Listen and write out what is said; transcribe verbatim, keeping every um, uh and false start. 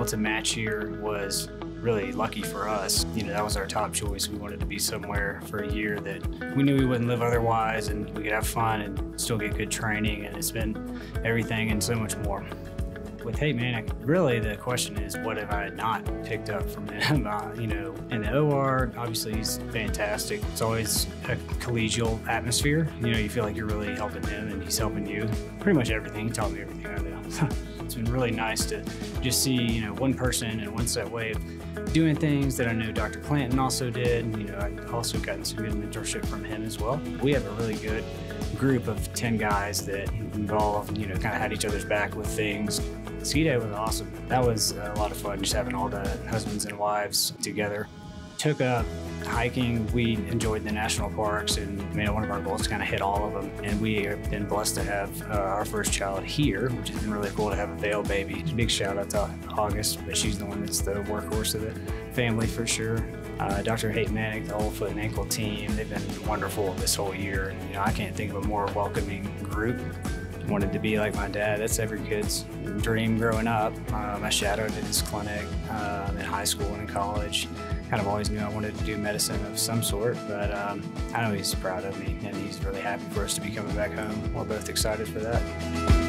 able to match here was really lucky for us. You know, that was our top choice. We wanted to be somewhere for a year that we knew we wouldn't live otherwise, and we could have fun and still get good training, and it's been everything and so much more. With Haight Manick, really the question is, what have I not picked up from him? Uh, you know, in the O R, obviously he's fantastic. It's always a collegial atmosphere. You know, you feel like you're really helping him and he's helping you. Pretty much everything. He taught me everything I know. It's been really nice to just see, you know, one person and one set way of doing things that I know Doctor Clanton also did. You know, I've also gotten some good mentorship from him as well. We have a really good group of ten guys that involved, you know, kind of had each other's back with things. Ski Day was awesome. That was a lot of fun, just having all the husbands and wives together. Took up hiking. We enjoyed the national parks, and you know, one of our goals is kind of hit all of them. And we have been blessed to have uh, our first child here, which has been really cool to have a Vail baby. Big shout out to August, but she's the one that's the workhorse of the family for sure. Uh, Doctor Haight Manick, the whole foot and ankle team, they've been wonderful this whole year. And, you know, I can't think of a more welcoming group. Wanted to be like my dad. That's every kid's dream growing up. Um, I shadowed at his clinic um, in high school and in college. Kind of always knew I wanted to do medicine of some sort, but um, I know he's proud of me, and he's really happy for us to be coming back home. We're both excited for that.